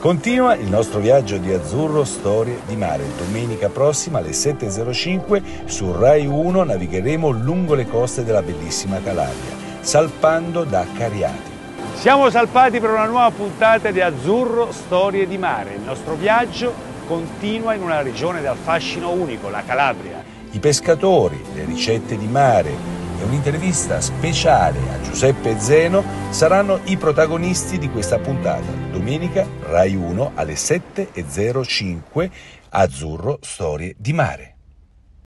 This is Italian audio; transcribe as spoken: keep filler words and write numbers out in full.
Continua il nostro viaggio di Azzurro Storie di Mare. Domenica prossima alle sette e zero cinque su Rai uno navigheremo lungo le coste della bellissima Calabria, salpando da Cariati. Siamo salpati per una nuova puntata di Azzurro Storie di Mare. Il nostro viaggio continua in una regione dal fascino unico, la Calabria. I pescatori, le ricette di mare e un'intervista speciale a Giuseppe Zeno saranno i protagonisti di questa puntata. Domenica Rai uno alle sette e zero cinque, Azzurro Storie di Mare.